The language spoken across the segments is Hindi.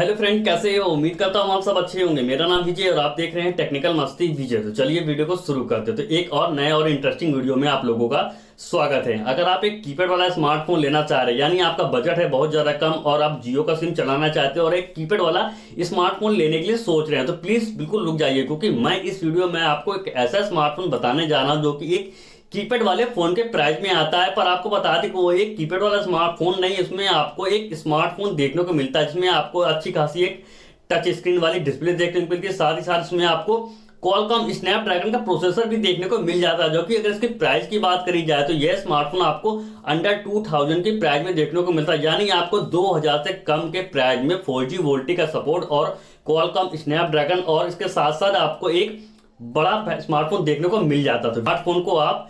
हेलो फ्रेंड, कैसे हो? उम्मीद करता हूँ आप सब अच्छे होंगे। मेरा नाम विजय और आप देख रहे हैं टेक्निकल मस्ती विजय। तो चलिए वीडियो को शुरू करते हैं। तो एक और नए और इंटरेस्टिंग वीडियो में आप लोगों का स्वागत है। अगर आप एक कीपैड वाला स्मार्टफोन लेना चाह रहे हैं, यानी आपका बजट है बहुत ज़्यादा कम और आप जियो का सिम चलाना चाहते हो और एक कीपैड वाला स्मार्टफोन लेने के लिए सोच रहे हैं, तो प्लीज़ बिल्कुल रुक जाइए, क्योंकि मैं इस वीडियो में आपको एक ऐसा स्मार्टफोन बताने जा रहा हूँ जो कि एक कीपैड वाले फोन के प्राइस में आता है। पर आपको बता दें कि वो एक कीपैड वाला स्मार्टफोन नहीं, इसमें आपको एक स्मार्टफोन देखने को मिलता है जिसमें आपको अच्छी खासी एक टच स्क्रीन वाली डिस्प्ले देखने को मिलती है। साथ ही साथ इसमें आपको कॉलकॉम स्नैपड्रैगन का प्रोसेसर भी देखने को मिल जाता है, जो कि अगर इसके प्राइस की बात करी जाए तो यह स्मार्टफोन आपको अंडर 2000 के प्राइस में देखने को मिलता है, यानी आपको 2000 से कम के प्राइस में 4G वोल्टी का सपोर्ट और कॉलकॉम स्नैपड्रैगन और इसके साथ साथ आपको एक बड़ा स्मार्टफोन देखने को मिल जाता है। तो स्मार्टफोन को आप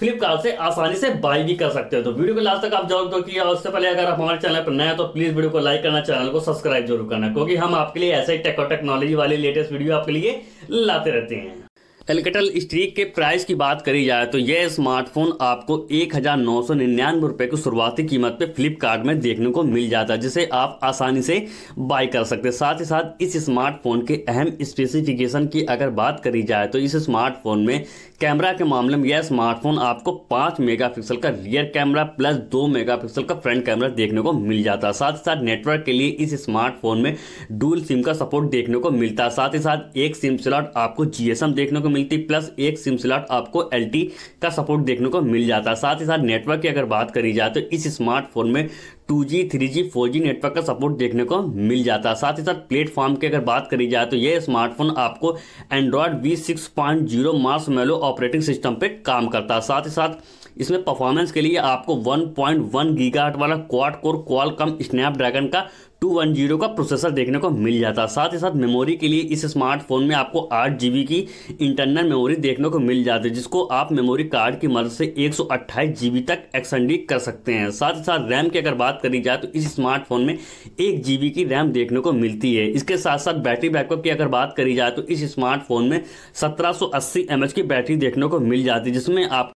फ्लिपकार्ट से आसानी से बाय भी कर सकते हो। तो वीडियो को लास्ट तक आप जरूर देखिए, और उससे पहले अगर आप हमारे चैनल पर नए हैं तो प्लीज वीडियो को लाइक करना, चैनल को सब्सक्राइब जरूर करना, क्योंकि हम आपके लिए ऐसे ही टेक और टेक्नोलॉजी वाले लेटेस्ट वीडियो आपके लिए लाते रहते हैं। एलकेटेल स्ट्रीक के प्राइस की बात करी जाए तो यह स्मार्टफोन आपको 1999 रुपये की शुरुआती कीमत पे फ्लिपकार्ट में देखने को मिल जाता है, जिसे आप आसानी से बाय कर सकते हैं। साथ ही साथ इस स्मार्टफोन के अहम स्पेसिफिकेशन की अगर बात करी जाए तो इस स्मार्टफोन में कैमरा के मामले में यह स्मार्टफोन आपको 5 मेगापिक्सल का रियर कैमरा प्लस 2 मेगापिक्सल का फ्रंट कैमरा देखने को मिल जाता है। साथ ही साथ नेटवर्क के लिए इस स्मार्टफोन में डुअल सिम का सपोर्ट देखने को मिलता है। साथ ही साथ एक सिम स्लॉट आपको जीएसएम देखने को मिलती प्लस एक सिम स्लॉट आपको एलटी का सपोर्ट देखने को मिल जाता है। साथ ही साथ नेटवर्क की अगर बात करी जाए तो इस स्मार्टफोन में 2G, 3G, 4G नेटवर्क का सपोर्ट देखने को मिल जाता है। साथ ही साथ प्लेटफॉर्म की अगर बात करी जाए तो यह स्मार्टफोन आपको Android V6.0 Marshmallow operating system पे काम करता है। साथ ही साथ इसमें परफॉर्मेंस के लिए आपको 1.1 गीगाहर्ट्ज वाला क्वाड कोर क्वालकॉम स्नैपड्रैगन का 210 का प्रोसेसर देखने को मिल जाता है। साथ ही साथ मेमोरी के लिए इस स्मार्टफोन में आपको 8 GB की इंटरनल मेमोरी देखने को मिल जाती है, जिसको आप मेमोरी कार्ड की मदद से 128 GB तक एक्सटेंड कर सकते हैं। साथ ही साथ रैम की अगर बात करी जाए तो इस स्मार्टफोन में 1 GB की रैम देखने को मिलती है। इसके साथ साथ बैटरी बैकअप की अगर बात करी जाए तो इस स्मार्टफोन में 1780 mAh की बैटरी देखने को मिल जाती है, जिसमें आप